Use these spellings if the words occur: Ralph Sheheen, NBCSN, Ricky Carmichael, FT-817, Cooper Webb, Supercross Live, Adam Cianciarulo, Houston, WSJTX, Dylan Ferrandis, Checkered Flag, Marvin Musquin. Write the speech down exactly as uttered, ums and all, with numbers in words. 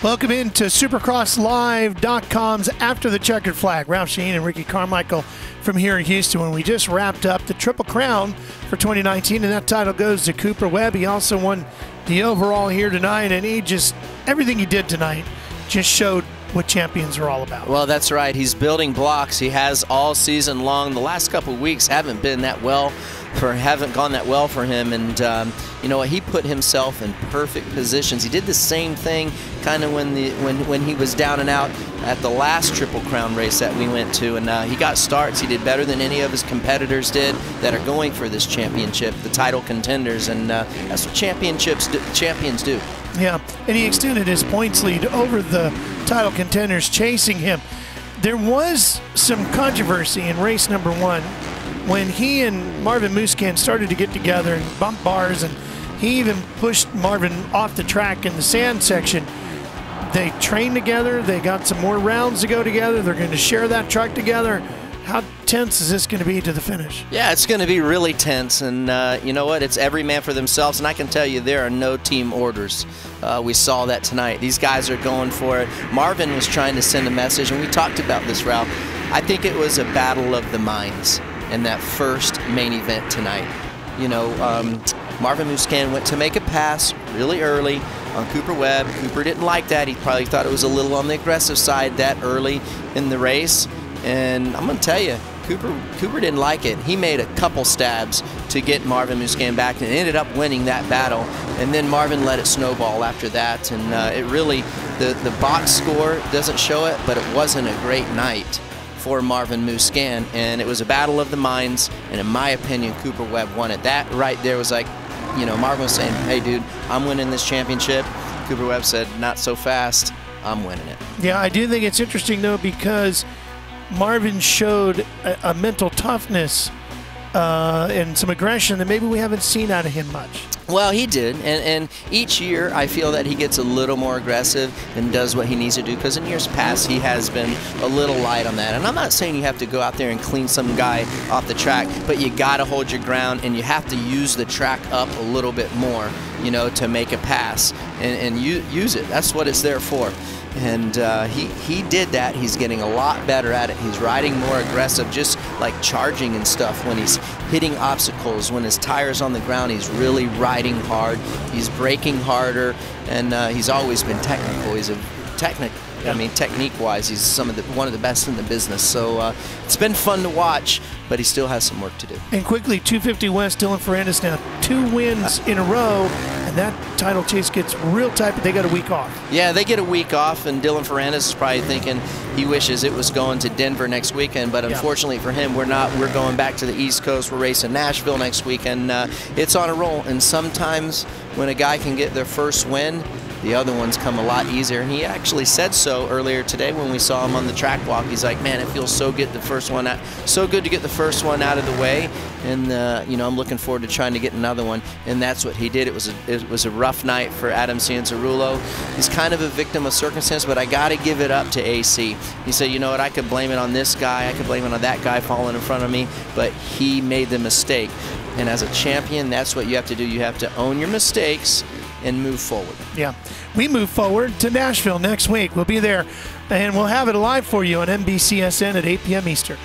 Welcome in to Supercross Live dot com's After the Checkered Flag. Ralph Sheheen and Ricky Carmichael from here in Houston. When we just wrapped up the Triple Crown for twenty nineteen, and that title goes to Cooper Webb. He also won the overall here tonight, and he just, everything he did tonight just showed what champions are all about. Well, that's right. He's building blocks. He has all season long. The last couple of weeks haven't been that well for haven't gone that well for him, and um, you know, he put himself in perfect positions. He did the same thing kind of when the when when he was down and out at the last Triple Crown race that we went to, and uh, he got starts. He did better than any of his competitors did that are going for this championship, the title contenders, and uh, that's what championships do, champions do. Yeah, and he extended his points lead over the title contenders chasing him. There was some controversy in race number one when he and Marvin Musquin started to get together and bump bars, and he even pushed Marvin off the track in the sand section. They trained together. They got some more rounds to go together. They're going to share that track together. How tense is this going to be to the finish? Yeah, it's going to be really tense, and uh, you know what? It's every man for themselves, and I can tell you there are no team orders. Uh, we saw that tonight. These guys are going for it. Marvin was trying to send a message, and we talked about this, Ralph. I think it was a battle of the minds in that first main event tonight. You know, um, Marvin Musquin went to make a pass really early on Cooper Webb. Cooper didn't like that. He probably thought it was a little on the aggressive side that early in the race. And I'm going to tell you, Cooper, Cooper didn't like it. He made a couple stabs to get Marvin Musquin back and ended up winning that battle. And then Marvin let it snowball after that. And uh, it really, the, the box score doesn't show it, but it wasn't a great night for Marvin Musquin, and it was a battle of the minds, and in my opinion, Cooper Webb won it. That right there was like, you know, Marvin was saying, hey dude, I'm winning this championship. Cooper Webb said, not so fast, I'm winning it. Yeah, I do think it's interesting though, because Marvin showed a, a mental toughness uh, and some aggression that maybe we haven't seen out of him much. Well, he did, and, and each year I feel that he gets a little more aggressive and does what he needs to do, because in years past he has been a little light on that. And I'm not saying you have to go out there and clean some guy off the track, but you got to hold your ground and you have to use the track up a little bit more, you know, to make a pass and, and you, use it. That's what it's there for. And uh, he, he did that. He's getting a lot better at it. He's riding more aggressive, just like charging and stuff when he's hitting obstacles, when his tire's on the ground. He's really riding hard. He's braking harder, and uh, he's always been technical. He's a technic. I mean, technique-wise, he's some of the, one of the best in the business. So uh, it's been fun to watch, but he still has some work to do. And quickly, two fifty West, Dylan Ferrandis now two wins in a row, and that title chase gets real tight, but they got a week off. Yeah, they get a week off, and Dylan Ferrandis is probably thinking he wishes it was going to Denver next weekend, but unfortunately yeah. for him, we're not. We're going back to the East Coast. We're racing Nashville next weekend. Uh, it's on a roll, and sometimes when a guy can get their first win, the other ones come a lot easier, and he actually said so earlier today when we saw him on the track walk. He's like, "Man, it feels so good the first one out, so good to get the first one out of the way." And uh, you know, I'm looking forward to trying to get another one, and that's what he did. It was a, it was a rough night for Adam Cianciarulo. He's kind of a victim of circumstance, but I got to give it up to A C. He said, "You know what? I could blame it on this guy. I could blame it on that guy falling in front of me, but he made the mistake." And as a champion, that's what you have to do. You have to own your mistakes and move forward. Yeah, we move forward to Nashville next week. We'll be there, and we'll have it live for you on N B C S N at eight p m Eastern.